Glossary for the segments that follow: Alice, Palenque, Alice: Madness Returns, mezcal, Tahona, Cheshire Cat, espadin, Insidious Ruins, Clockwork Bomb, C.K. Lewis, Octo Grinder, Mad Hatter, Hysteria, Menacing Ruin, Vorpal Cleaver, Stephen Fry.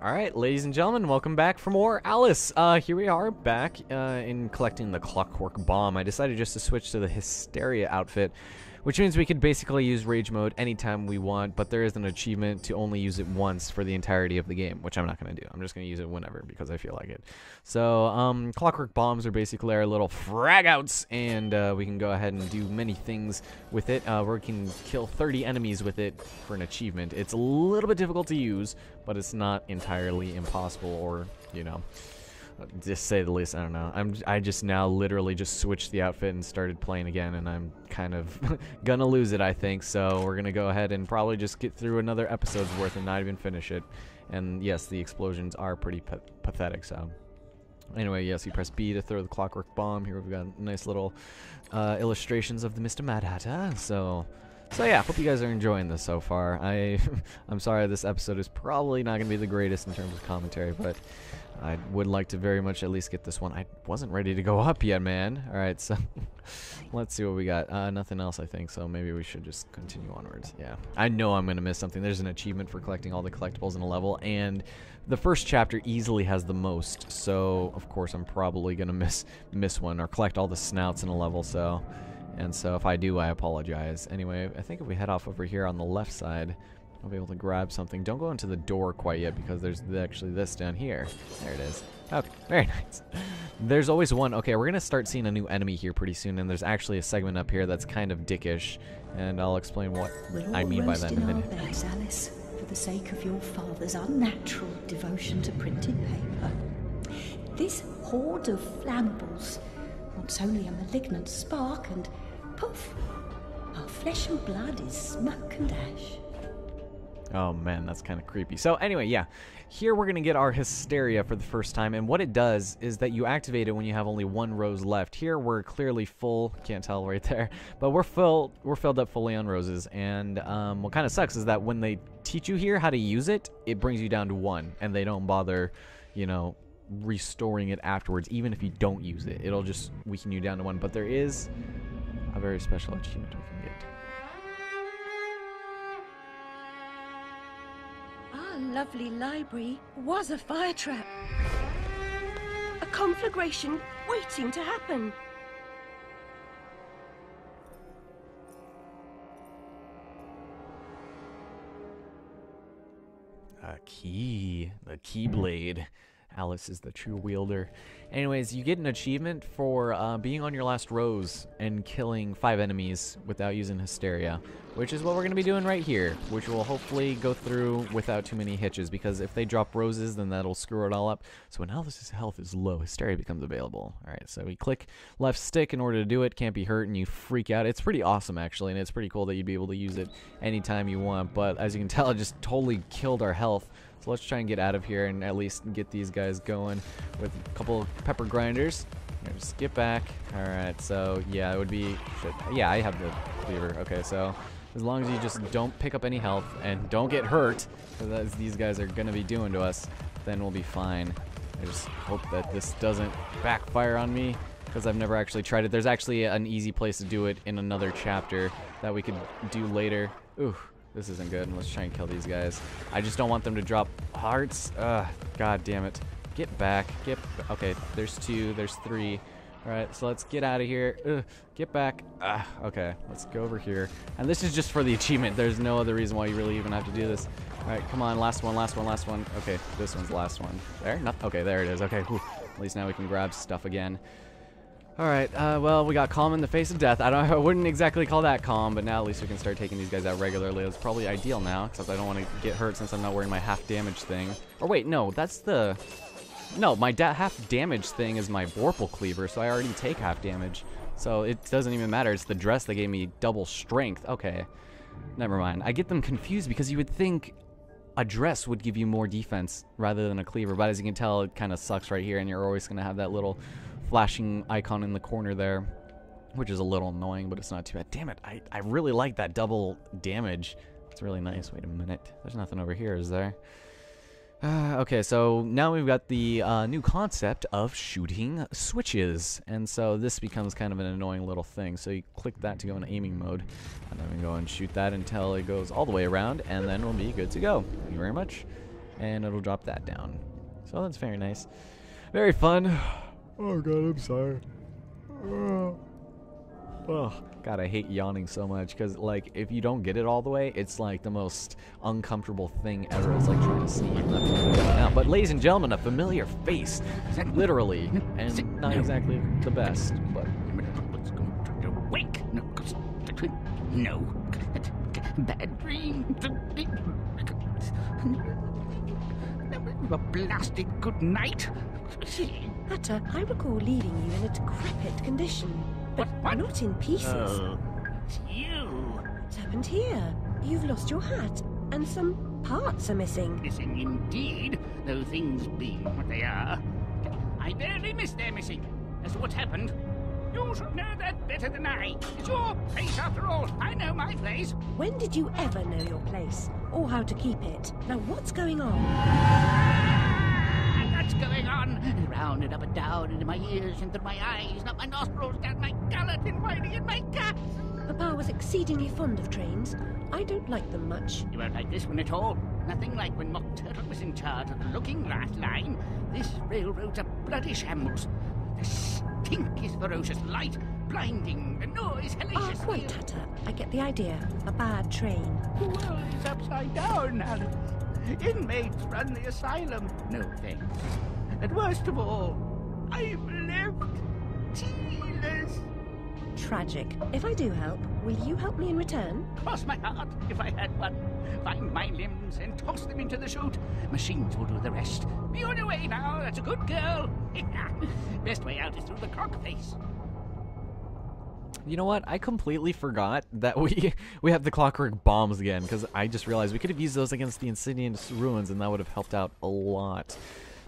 Alright, ladies and gentlemen, welcome back for more Alice. Here we are back in collecting the Clockwork Bomb. I decided just to switch to the Hysteria outfit, which means we could basically use Rage Mode anytime we want, but there is an achievement to only use it once for the entirety of the game, which I'm not going to do. I'm just going to use it whenever because I feel like it. So, Clockwork Bombs are basically our little frag outs, and we can go ahead and do many things with it. We can kill 30 enemies with it for an achievement. It's a little bit difficult to use, but it's not entirely impossible, or, you know, just say the least. I don't know. I just now literally just switched the outfit and started playing again, and I'm kind of gonna lose it, I think. So we're gonna go ahead and probably just get through another episode's worth and not even finish it. And yes, the explosions are pretty pathetic. So anyway, yes, you press B to throw the Clockwork Bomb. Here we've got nice little illustrations of the Mr. Mad Hatter. So yeah, hope you guys are enjoying this so far. I'm sorry this episode is probably not gonna be the greatest in terms of commentary, but I would like to very much at least get this one. I wasn't ready to go up yet, man. Alright, so let's see what we got. Nothing else, I think, so maybe we should just continue onwards. Yeah, I know I'm going to miss something. There's an achievement for collecting all the collectibles in a level, and the first chapter easily has the most, so of course I'm probably going to miss one, or collect all the snouts in a level, so... And so if I do, I apologize. Anyway, I think if we head off over here on the left side... I'll be able to grab something. Don't go into the door quite yet because there's actually this down here. There it is. Okay, very nice. There's always one. Okay, we're going to start seeing a new enemy here pretty soon, and there's actually a segment up here that's kind of dickish, and I'll explain what I mean by that in a minute. We're all roasting our backs, Alice, for the sake of your father's unnatural devotion to printed paper. This horde of flammables wants only a malignant spark, and poof, our flesh and blood is smoke and ash. Oh man, that's kind of creepy. So anyway, yeah, here we're gonna get our Hysteria for the first time, and what it does is that you activate it when you have only one rose left. Here we're clearly full, can't tell right there, but we're filled up fully on roses, and what kind of sucks is that when they teach you here how to use it, it brings you down to one, and they don't bother, you know, restoring it afterwards. Even if you don't use it, it'll just weaken you down to one. But there is a very special achievement we can get. Our lovely library was a fire trap. A conflagration waiting to happen. A key. The Keyblade. Alice is the true wielder. Anyways, you get an achievement for being on your last rose and killing 5 enemies without using Hysteria, which is what we're going to be doing right here, which will hopefully go through without too many hitches, because if they drop roses, then that'll screw it all up. So when Alice's health is low, Hysteria becomes available. Alright, so we click left stick in order to do it, can't be hurt, and you freak out. It's pretty awesome, actually, and it's pretty cool that you'd be able to use it anytime you want, but as you can tell, it just totally killed our health. So let's try and get out of here and at least get these guys going with a couple pepper grinders. Just skip back. Alright, so yeah, it would be... Shit. Yeah, I have the cleaver. Okay, so as long as you just don't pick up any health and don't get hurt, as these guys are going to be doing to us, then we'll be fine. I just hope that this doesn't backfire on me, because I've never actually tried it. There's actually an easy place to do it in another chapter that we could do later. Ooh. This isn't good. Let's try and kill these guys. I just don't want them to drop hearts. God damn it. Get back. Okay, there's 2. There's 3. Alright, so let's get out of here. Get back. Okay, let's go over here. And this is just for the achievement. There's no other reason why you really even have to do this. Alright, come on. Last one, last one, last one. Okay, this one's the last one. There? No, okay, there it is. Okay, whew. At least now we can grab stuff again. Alright, well, we got calm in the face of death. I wouldn't exactly call that calm, but now at least we can start taking these guys out regularly. It's probably ideal now, except I don't want to get hurt since I'm not wearing my half damage thing. Or wait, no, that's the... No, my half damage thing is my Vorpal Cleaver, so I already take half damage. So it doesn't even matter. It's the dress that gave me double strength. Okay, never mind. I get them confused because you would think a dress would give you more defense rather than a cleaver, but as you can tell, it kind of sucks right here, and you're always going to have that little flashing icon in the corner there, which is a little annoying, but it's not too bad. Damn it, I really like that double damage. It's really nice. Wait a minute. There's nothing over here, is there? Okay, so now we've got the new concept of shooting switches, and so this becomes kind of an annoying little thing. So you click that to go into aiming mode, and then we go and shoot that until it goes all the way around, and then we'll be good to go. Thank you very much. and it'll drop that down. So that's very nice. Very fun. Oh god, I'm sorry. Oh god, I hate yawning so much, because like if you don't get it all the way, it's like the most uncomfortable thing ever. It's like trying to sneeze. But ladies and gentlemen, a familiar face, literally, and not exactly the best. But wake! No, bad dream. A blasted good night. Hatter, I recall leaving you in a decrepit condition, but not in pieces. It's you. What's happened here? You've lost your hat, and some parts are missing. Missing indeed, though things being what they are. I barely missed their missing. As to what's happened, you should know that better than I. It's your place after all. I know my place. When did you ever know your place, or how to keep it? Now what's going on? Going on, round and up and down, into my ears and through my eyes, and up my nostrils, down my gullet, and winding in my guts. Papa was exceedingly fond of trains. I don't like them much. You won't like this one at all. Nothing like when Mock Turtle was in charge of the looking glass line. This railroad's a bloody shambles. The stink is ferocious, light, blinding, the noise hellacious. Ah, quite, Hatter. I get the idea. A bad train. The world is upside down, Alice. Inmates run the asylum. No thanks. And worst of all, I'm left tealess. Tragic. If I do help, will you help me in return? Cross my heart, if I had one. Find my limbs and toss them into the chute. Machines will do the rest. Be on your way now, that's a good girl. Best way out is through the clock face. You know what? I completely forgot that we have the Clockwork Bombs again, because I just realized we could have used those against the Insidious Ruins, and that would have helped out a lot.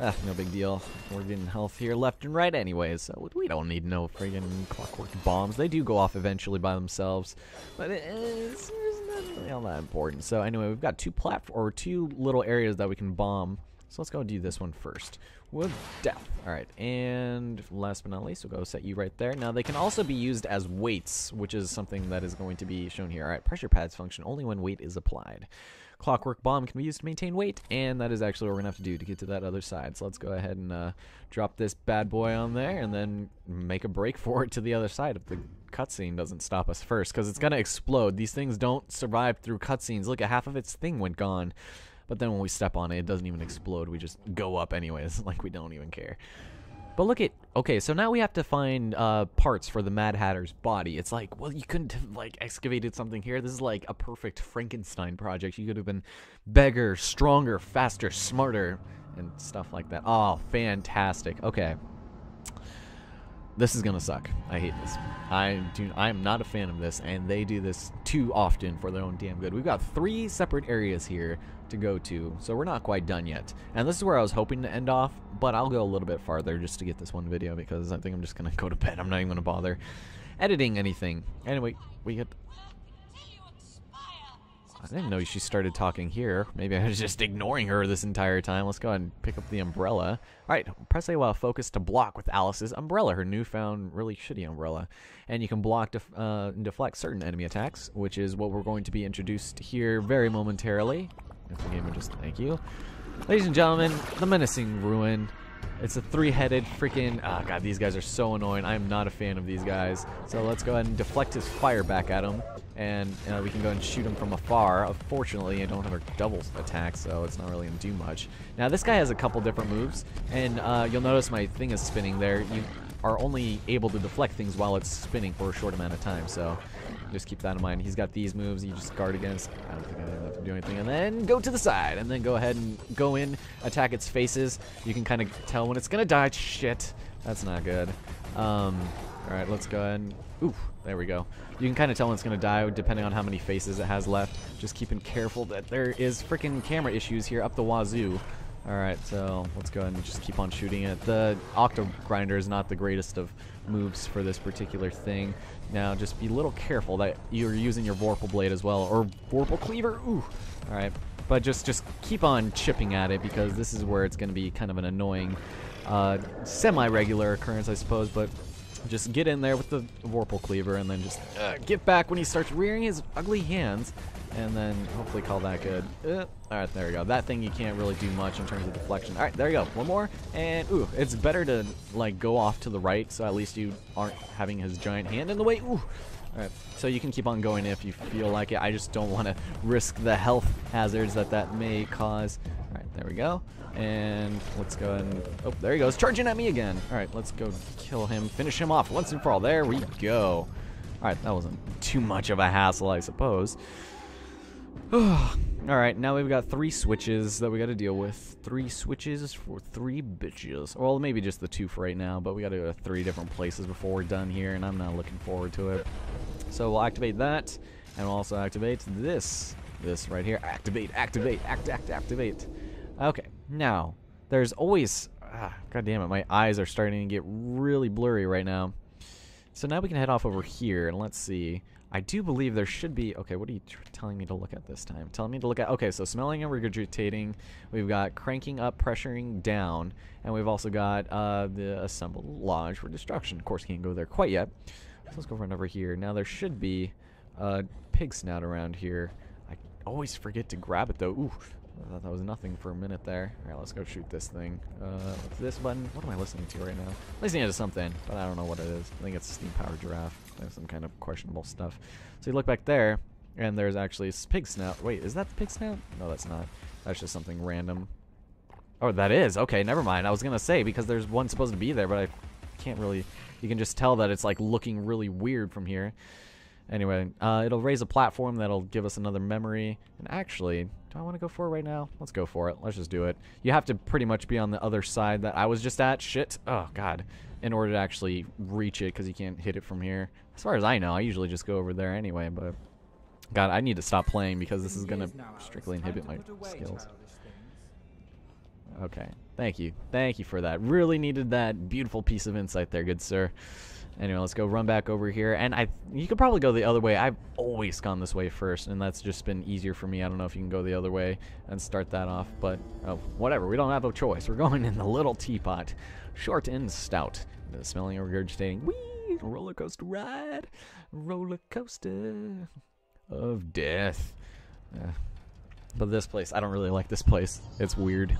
Ah, no big deal. We're getting health here left and right anyways, so we don't need no friggin' Clockwork Bombs. They do go off eventually by themselves, but it's not really all that important. So anyway, we've got two little areas that we can bomb. So let's go do this one first. With death. Alright, and last but not least, we'll go set you right there. Now, they can also be used as weights, which is something that is going to be shown here. Alright, pressure pads function only when weight is applied. Clockwork Bomb can be used to maintain weight, and that is actually what we're going to have to do to get to that other side. So let's go ahead and drop this bad boy on there, and then make a break for it to the other side if the cutscene doesn't stop us first, because it's going to explode. These things don't survive through cutscenes. Look, half of its thing went gone. But then when we step on it, it doesn't even explode. We just go up anyways, like we don't even care. But look at... Okay, so now we have to find parts for the Mad Hatter's body. It's like, well, you couldn't have, like, excavated something here. This is like a perfect Frankenstein project. You could have been bigger, stronger, faster, smarter, and stuff like that. Oh, fantastic. Okay. This is going to suck. I hate this. I am not a fan of this, and they do this too often for their own damn good. We've got 3 separate areas here to go to, so we're not quite done yet. And this is where I was hoping to end off, but I'll go a little bit farther just to get this one video, because I think I'm just gonna go to bed. I'm not even gonna bother editing anything. Anyway, we get... I didn't know she started talking here. Maybe I was just ignoring her this entire time. Let's go ahead and pick up the umbrella. Alright, press A while focused to block with Alice's umbrella, her newfound really shitty umbrella. And you can block and deflect certain enemy attacks, which is what we're going to be introduced here very momentarily. If the gamer just thank you. Ladies and gentlemen, the Menacing Ruin. It's a three-headed freaking... Oh, God, these guys are so annoying. I'm not a fan of these guys. So let's go ahead and deflect his fire back at him. And we can go and shoot him from afar. Unfortunately, I don't have a double attack, so it's not really going to do much. Now, this guy has a couple different moves. And you'll notice my thing is spinning there. You are only able to deflect things while it's spinning for a short amount of time. So just keep that in mind. He's got these moves you just guard against. I don't think I have to do anything. And then go to the side. And then go ahead and go in, attack its faces. You can kind of tell when it's going to die. Shit. That's not good. All right, let's go ahead and... Ooh, there we go. You can kind of tell when it's going to die depending on how many faces it has left. Just keeping careful that there is freaking camera issues here up the wazoo. All right, so let's go ahead and just keep on shooting it. The Octo Grinder is not the greatest of moves for this particular thing. Now, just be a little careful that you're using your Vorpal Blade as well, or Vorpal Cleaver. Ooh, all right. But just keep on chipping at it, because this is where it's going to be kind of an annoying, semi-regular occurrence, I suppose. But just get in there with the Vorpal Cleaver, and then just get back when he starts rearing his ugly hands. and then hopefully call that good. Alright, there we go. That thing you can't really do much in terms of deflection. Alright, there you go. One more, and ooh, it's better to like go off to the right, so at least you aren't having his giant hand in the way. Ooh. Alright, so you can keep on going if you feel like it. I just don't want to risk the health hazards that that may cause. Alright, there we go. And let's go ahead and... oh, there he goes, charging at me again. Alright, let's go kill him, finish him off once and for all. There we go. Alright, that wasn't too much of a hassle, I suppose. Alright, now we've got 3 switches that we got to deal with. 3 switches for 3 bitches. Well, maybe just the 2 for right now, but we got to go to 3 different places before we're done here, and I'm not looking forward to it. So we'll activate that, and we'll also activate this. This right here. Activate, activate, activate. Okay, now, there's always... God damn it, my eyes are starting to get really blurry right now. So now we can head off over here, and let's see... I do believe there should be... okay, what are you telling me to look at this time? Telling me to look at... okay, so smelling and regurgitating. We've got cranking up, pressuring down. And we've also got the assembled lodge for destruction. Of course, can't go there quite yet. So let's go run over here. Now, there should be a pig snout around here. I always forget to grab it, though. Ooh, I thought that was nothing for a minute there. All right, let's go shoot this thing. What's this button? What am I listening to right now? I'm listening to something, but I don't know what it is. I think it's a steam-powered giraffe. Some kind of questionable stuff. So you look back there, and there's actually a pig snout. Wait, is that the pig snout? No, that's not. That's just something random. Oh, that is. Okay, never mind. I was gonna say because there's one supposed to be there, but I can't really. You can just tell that it's like looking really weird from here. Anyway, it'll raise a platform that'll give us another memory. And actually, do I want to go for it right now? Let's go for it. Let's just do it. You have to pretty much be on the other side that I was just at. Shit. Oh, God. In order to actually reach it, because you can't hit it from here. As far as I know, I usually just go over there anyway, but... God, I need to stop playing, because this is going to strictly inhibit my skills. Okay. Thank you. Thank you for that. Really needed that beautiful piece of insight there, good sir. Anyway, let's go run back over here, and you could probably go the other way. I've always gone this way first, and that's just been easier for me. I don't know if you can go the other way and start that off, but oh, whatever. We don't have a choice. We're going in the little teapot, short and stout. The smelling and regurgitating. Whee! Roller coaster ride, roller coaster of death. But this place, I don't really like this place. It's weird.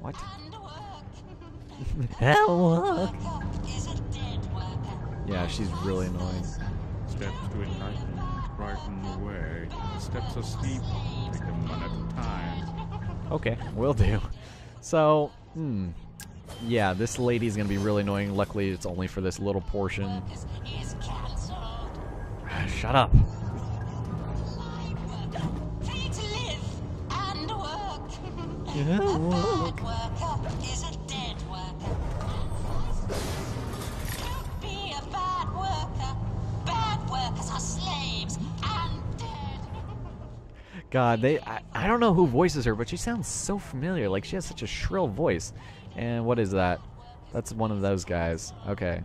What? Hell. Yeah, she's really annoying. Steps to enlighten, brighten the way. Steps of sleep, take them one at a time. Okay, will do. So, yeah, this lady's gonna be really annoying. Luckily, it's only for this little portion. Shut up. God, I don't know who voices her, but she sounds so familiar. Like, she has such a shrill voice. And what is that? That's one of those guys. Okay.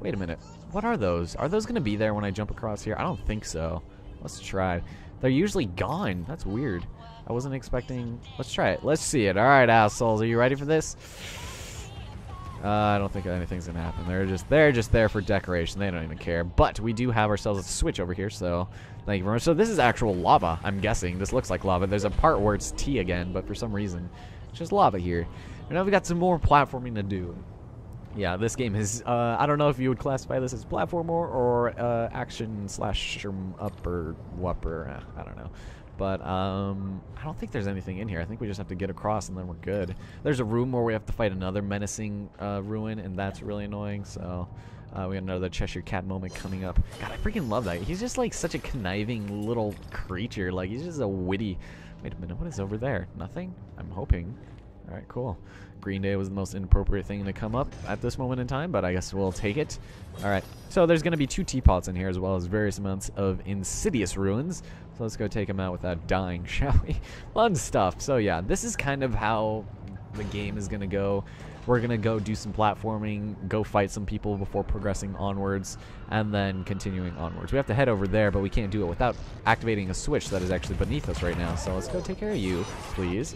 Wait a minute. What are those? Are those going to be there when I jump across here? I don't think so. Let's try. They're usually gone. That's weird. I wasn't expecting... Let's try it. Let's see it. All right, assholes. Are you ready for this? I don't think anything's going to happen. They're just there for decoration. They don't even care. But we do have ourselves a switch over here, so thank you very much. So this is actual lava, I'm guessing. This looks like lava. There's a part where it's tea again, but for some reason, it's just lava here. And now we've got some more platforming to do. Yeah, this game is, I don't know if you would classify this as platformer or action slash upper whopper. I don't know. But I don't think there's anything in here. I think we just have to get across and then we're good. There's a room where we have to fight another menacing ruin, and that's really annoying. So we got another Cheshire Cat moment coming up. God, I freaking love that. He's just like such a conniving little creature. Like he's just a witty. Wait a minute, what is over there? Nothing? I'm hoping. All right, cool. Green Day was the most inappropriate thing to come up at this moment in time, but I guess we'll take it. All right, so there's going to be 2 teapots in here as well as various amounts of Insidious Ruins. So let's go take them out without dying, shall we? Fun stuff. So yeah, this is kind of how the game is going to go. We're going to go do some platforming, go fight some people before progressing onwards, and then continuing onwards. We have to head over there, but we can't do it without activating a switch that is actually beneath us right now. So let's go take care of you, please.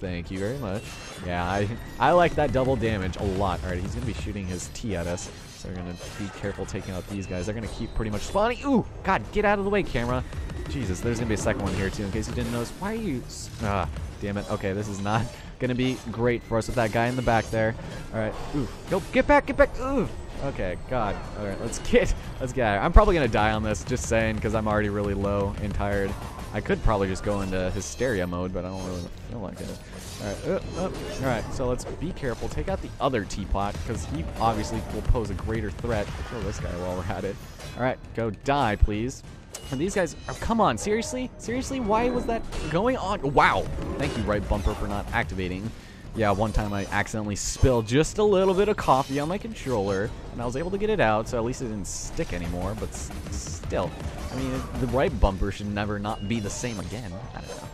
Thank you very much. Yeah, I like that double damage a lot. All right, he's going to be shooting his tea at us. So we're going to be careful taking out these guys. They're going to keep pretty much spawning. Ooh, God, get out of the way, camera. Jesus, there's going to be a second one here, too, in case you didn't notice. Why are you... Ah, damn it. Okay, this is not going to be great for us with that guy in the back there. All right. Oof. Nope. Get back. Get back. Oof. Okay, God. All right, let's get out of here. I'm probably going to die on this, just saying, because I'm already really low and tired. I could probably just go into hysteria mode, but I don't really feel like it. All right, all right. So let's be careful. Take out the other teapot, because he obviously will pose a greater threat. Kill this guy while we're at it. All right, go die, please. And these guys, oh, come on, seriously? Seriously, why was that going on? Wow, thank you, right bumper, for not activating. Yeah, one time I accidentally spilled just a little bit of coffee on my controller, and I was able to get it out, so at least it didn't stick anymore, but still. I mean, the right bumper should never not be the same again. I don't know.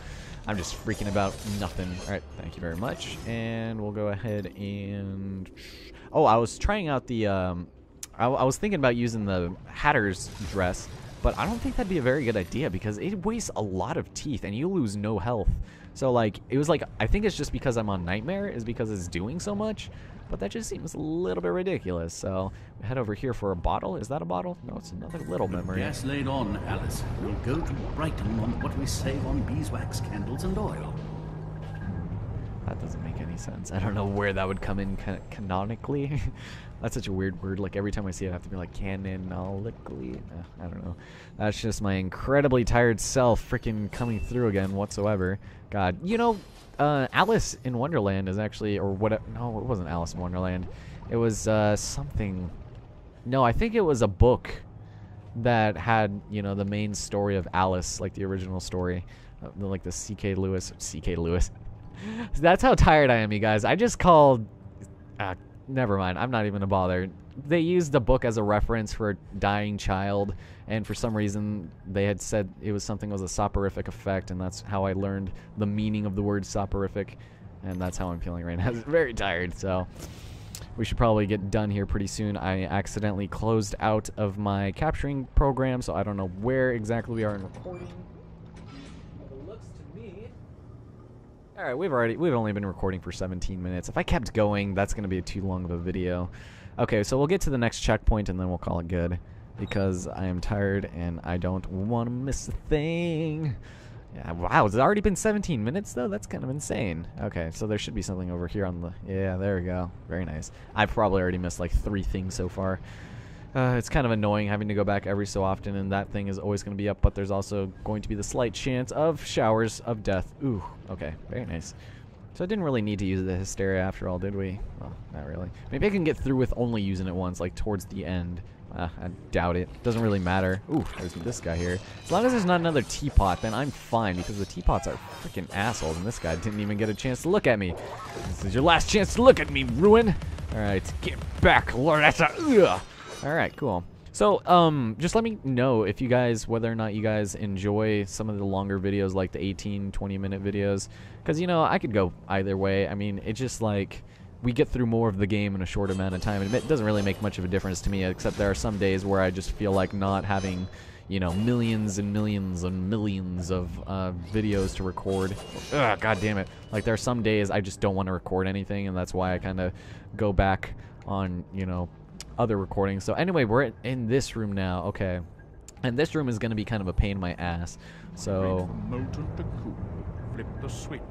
I'm just freaking about nothing. All right, thank you very much, and we'll go ahead and... Oh, I was trying out the... I was thinking about using the Hatter's dress, but I don't think that'd be a very good idea because it wastes a lot of teeth and you lose no health. So like, it was like, I think it's just because I'm on Nightmare is because it's doing so much, but that just seems a little bit ridiculous. So we head over here for a bottle. Is that a bottle? No, it's another little memory. Gas laid on, Alice. We'll go to Brighton on what we save on beeswax, candles, and oil. That doesn't make any sense. I don't know where that would come in canonically. That's such a weird word. Like, every time I see it, I have to be like, canonically? I don't know. That's just my incredibly tired self freaking coming through again whatsoever. God. You know, Alice in Wonderland is actually, or what? No, it wasn't Alice in Wonderland. It was something. No, I think it was a book that had, you know, the main story of Alice, like the original story, like the C.K. Lewis. C.K. Lewis. That's how tired I am, you guys. I just called... never mind, I'm not even gonna bother. They used the book as a reference for a dying child, and for some reason they had said it was something that was a soporific effect, and that's how I learned the meaning of the word soporific, and that's how I'm feeling right now. I'm very tired, so we should probably get done here pretty soon. I accidentally closed out of my capturing program, so I don't know where exactly we are in recording. All right, we've only been recording for 17 minutes. If I kept going, that's going to be too long of a video. Okay, so we'll get to the next checkpoint and then we'll call it good because I am tired and I don't want to miss a thing. Yeah, wow, it's already been 17 minutes though. That's kind of insane. Okay, so there should be something over here on the. Yeah, there we go. Very nice. I've probably already missed like 3 things so far. It's kind of annoying having to go back every so often, and that thing is always going to be up, but there's also going to be the slight chance of showers of death. Ooh, okay, very nice. So I didn't really need to use the hysteria after all, did we? Well, not really. Maybe I can get through with only using it once, like towards the end. I doubt it. Doesn't really matter. Ooh, there's this guy here. As long as there's not another teapot, then I'm fine, because the teapots are freaking assholes, and this guy didn't even get a chance to look at me. This is your last chance to look at me, Ruin! Alright, get back, Lord, that's a... Ugh. All right, cool. So, just let me know if you guys, whether or not you guys enjoy some of the longer videos, like the 18, 20-minute videos, because, you know, I could go either way. I mean, it's just like we get through more of the game in a short amount of time, and it doesn't really make much of a difference to me, except there are some days where I just feel like not having, you know, millions and millions and millions of videos to record. Ugh, God damn it. Like, there are some days I just don't want to record anything, and that's why I kind of go back on, you know, other recordings. So anyway, we're in this room now. Okay, and this room is going to be kind of a pain in my ass. So flip the switch.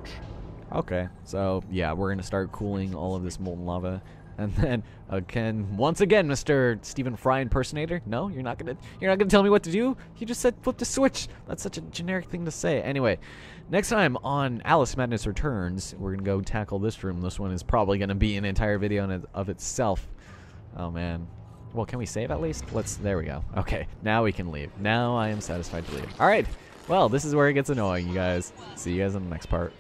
Okay, so yeah, we're going to start cooling all of this molten lava, and then again, once again, Mr. Stephen Fry impersonator. No, you're not gonna tell me what to do. You just said flip the switch. That's such a generic thing to say. Anyway, next time on Alice Madness Returns, we're gonna go tackle this room. This one is probably gonna be an entire video of itself. Oh man. Well, can we save at least? Let's, there we go. Okay, now we can leave. Now I am satisfied to leave. Alright, well, this is where it gets annoying, you guys. See you guys in the next part.